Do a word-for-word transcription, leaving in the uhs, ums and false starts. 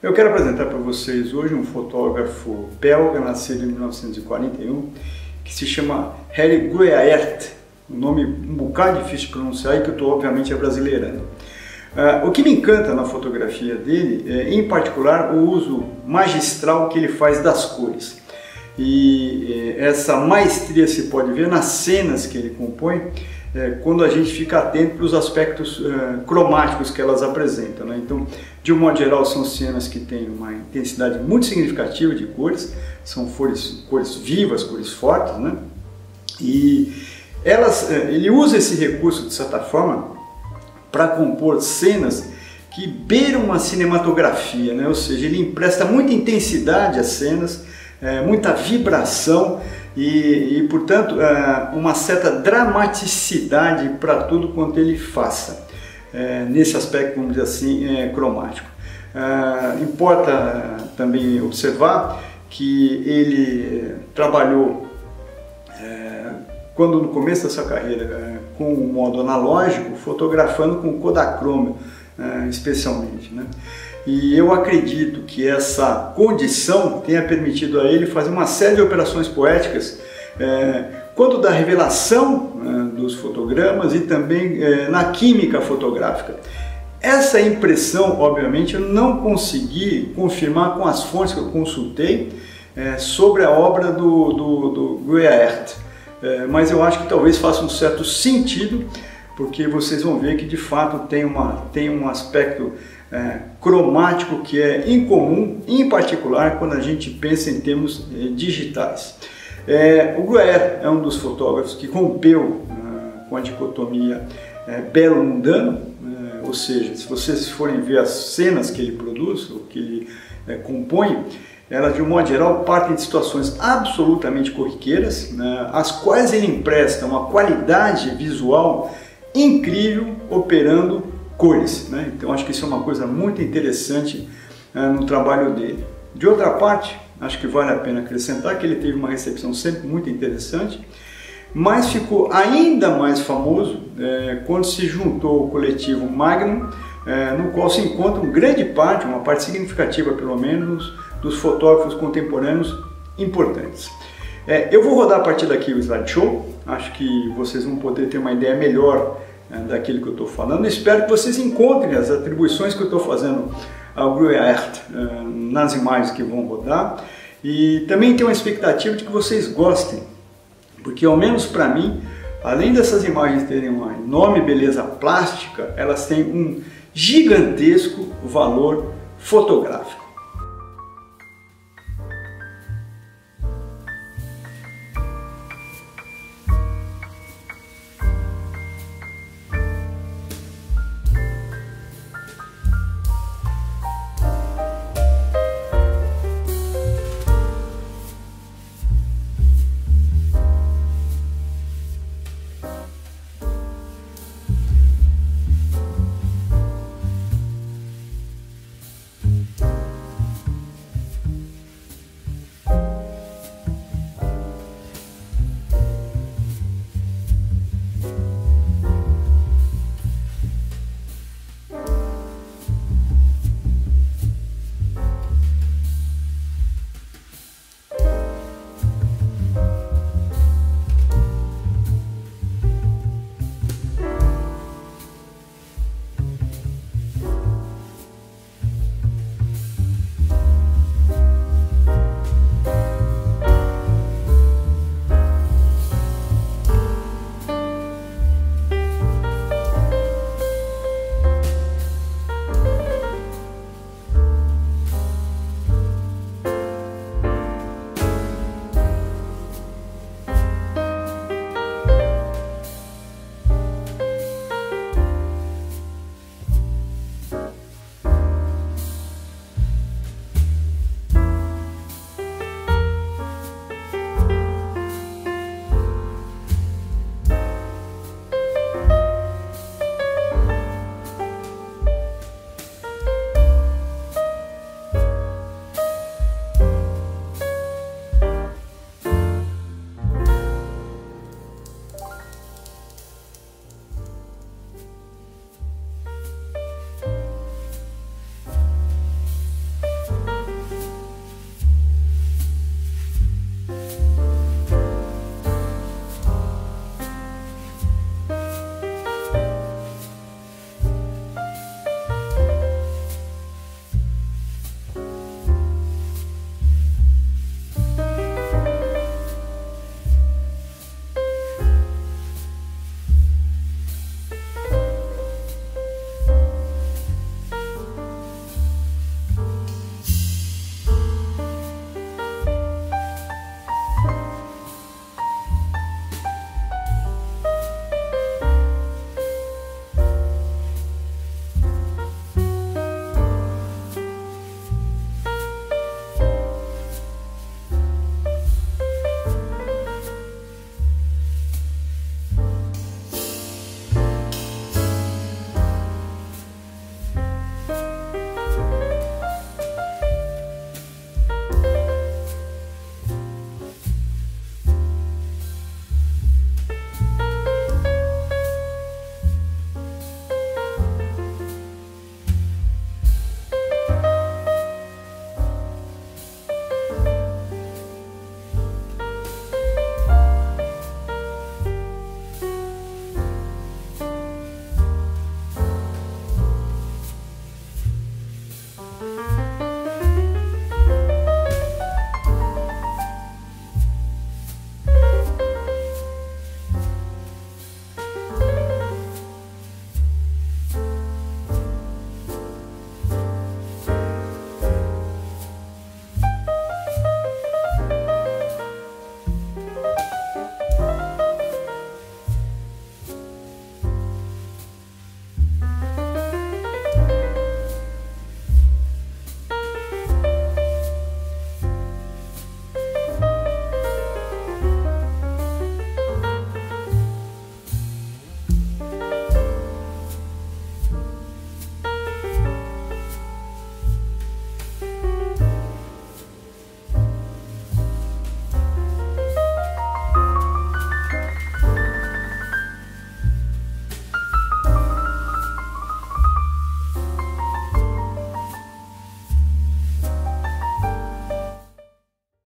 Eu quero apresentar para vocês hoje um fotógrafo belga, nascido em mil novecentos e quarenta e um, que se chama Harry Gruyaert, um nome um bocado difícil de pronunciar e que eu estou obviamente brasileirando. Uh, o que me encanta na fotografia dele é, em particular, o uso magistral que ele faz das cores. E eh, essa maestria se pode ver nas cenas que ele compõe, eh, quando a gente fica atento para os aspectos eh, cromáticos que elas apresentam, né? Então, de um modo geral, são cenas que têm uma intensidade muito significativa de cores, são cores, cores vivas, cores fortes, né? E elas, eh, ele usa esse recurso, de certa forma, para compor cenas que beiram uma cinematografia, né? Ou seja, ele empresta muita intensidade às cenas, É, muita vibração e, e portanto, é, uma certa dramaticidade para tudo quanto ele faça, é, nesse aspecto, vamos dizer assim, é, cromático. É, importa também observar que ele trabalhou, é, quando no começo da sua carreira, é, com o modo analógico, fotografando com Kodachrome, é, especialmente, né? E eu acredito que essa condição tenha permitido a ele fazer uma série de operações poéticas, é, quanto da revelação é, dos fotogramas e também é, na química fotográfica. Essa impressão, obviamente, eu não consegui confirmar com as fontes que eu consultei é, sobre a obra do, do, do Gruyaert, é, mas eu acho que talvez faça um certo sentido, porque vocês vão ver que de fato tem, uma, tem um aspecto é, cromático que é incomum, em particular quando a gente pensa em termos é, digitais. É, o Gruyaert é um dos fotógrafos que rompeu é, com a dicotomia é, belo-mundano, é, ou seja, se vocês forem ver as cenas que ele produz, ou que ele é, compõe, elas de um modo geral partem de situações absolutamente corriqueiras, né, as quais ele empresta uma qualidade visual incrível operando cores, né? Então acho que isso é uma coisa muito interessante é, no trabalho dele. De outra parte, acho que vale a pena acrescentar que ele teve uma recepção sempre muito interessante, mas ficou ainda mais famoso é, quando se juntou ao coletivo Magnum, é, no qual se encontra uma grande parte, uma parte significativa pelo menos, dos fotógrafos contemporâneos importantes. É, eu vou rodar a partir daqui o slideshow, acho que vocês vão poder ter uma ideia melhor é, daquilo que eu estou falando. Espero que vocês encontrem as atribuições que eu estou fazendo ao Gruyaert é, nas imagens que vão rodar, e também tenho uma expectativa de que vocês gostem, porque ao menos para mim, além dessas imagens terem uma enorme beleza plástica, elas têm um gigantesco valor fotográfico.